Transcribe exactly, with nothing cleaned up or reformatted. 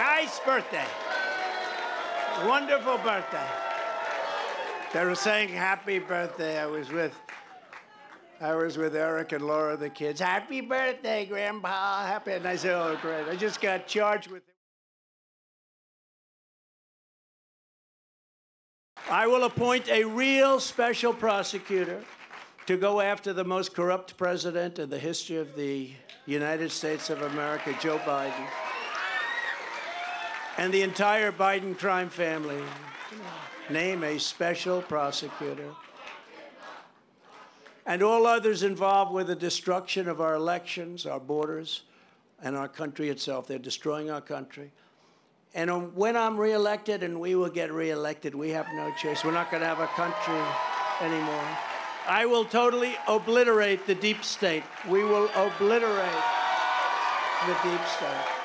Nice birthday. Wonderful birthday. They were saying happy birthday. I was with I was with Eric and Laura, the kids. Happy birthday, Grandpa. Happy. And I said, oh, great. I just got charged with it. I will appoint a real special prosecutor to go after the most corrupt president in the history of the United States of America, Joe Biden, and the entire Biden crime family. Name a special prosecutor. And all others involved with the destruction of our elections, our borders, and our country itself. They're destroying our country. And when I'm reelected, and we will get reelected, we have no choice. We're not going to have a country anymore. I will totally obliterate the deep state. We will obliterate the deep state.